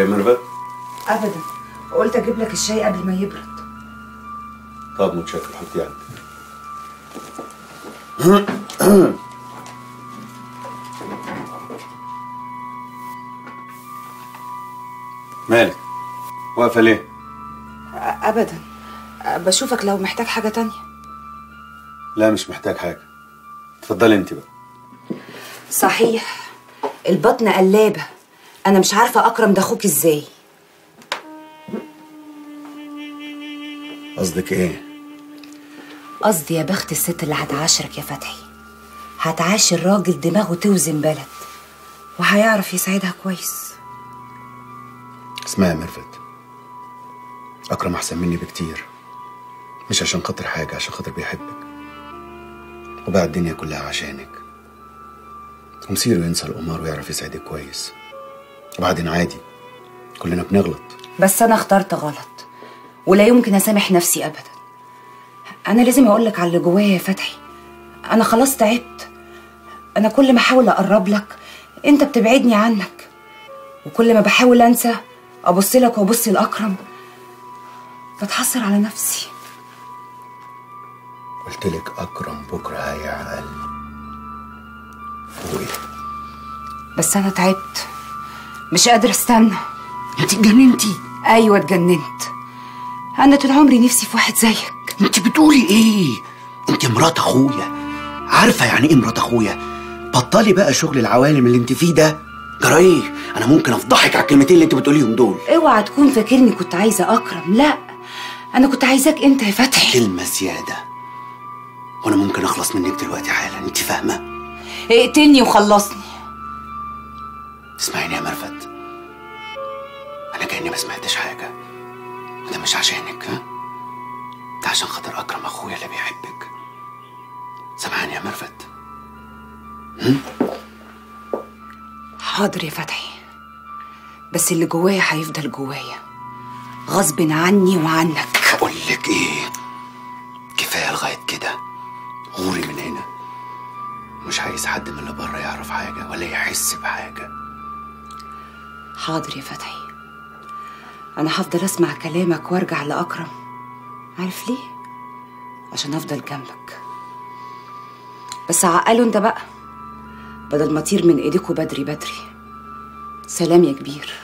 جاي من الباب؟ ابدا، وقلت اجيب لك الشاي قبل ما يبرد. طب متشكر، حطيه عندك. مالك واقفه ليه؟ ابدا، بشوفك لو محتاج حاجه تانية. لا مش محتاج حاجه، اتفضلي انت بقى. صحيح، البطن قلابه، انا مش عارفه اكرم ده اخوك ازاي. قصدك ايه؟ قصدي يا بخت الست اللي هتعاشرك يا فتحي، هتعاشر راجل دماغه توزن بلد وهيعرف يساعدها كويس. اسمعي يا ميرفت، اكرم احسن مني بكتير، مش عشان خاطر حاجه، عشان خاطر بيحبك وباع الدنيا كلها عشانك، ومصيره ينسى القمار ويعرف يسعدك كويس. وبعدين عادي، كلنا بنغلط، بس انا اخترت غلط ولا يمكن اسامح نفسي ابدا. انا لازم اقولك على اللي جوايا يا فتحي، انا خلاص تعبت. انا كل ما احاول اقرب لك انت بتبعدني عنك، وكل ما بحاول انسى ابص لك وابص لاكرم بتحصر على نفسي. قلت لك اكرم بكره هيعقل. وايه؟ بس انا تعبت، مش قادره استنى. انت اتجننتي؟ ايوه اتجننت، انا طول عمري نفسي في واحد زيك. انت بتقولي ايه؟ انت مرات اخويا، عارفه يعني ايه مرات اخويا؟ بطلي بقى شغل العوالم اللي انت فيه ده. جرايه انا ممكن افضحك على الكلمتين اللي انت بتقوليهم دول. اوعى تكون فاكرني كنت عايزه اكرم، لا انا كنت عايزاك انت يا فتحي. كلمه زياده، وانا ممكن اخلص منك دلوقتي حالا، انت فاهمه؟ اقتلني وخلصني. اسمعيني يا مرفت، انا كاني ما سمعتش حاجه، وده مش عشانك، ها؟ ده عشان خاطر اكرم اخويا اللي بيحبك. سامعاني يا مرفت؟ حاضر يا فتحي، بس اللي جوايا هيفضل جوايا غصب عني وعنك. اقول لك ايه، كفايه لغايه كده، غوري من هنا. مش عايز حد من اللي بره يعرف حاجه ولا يحس بحاجه. حاضر يا فتحي، انا هفضل اسمع كلامك وارجع لاكرم. عارف ليه؟ عشان افضل جنبك. بس عقله انت بقى، بدل ما اطير من ايديكوا بدري بدري. سلام يا كبير.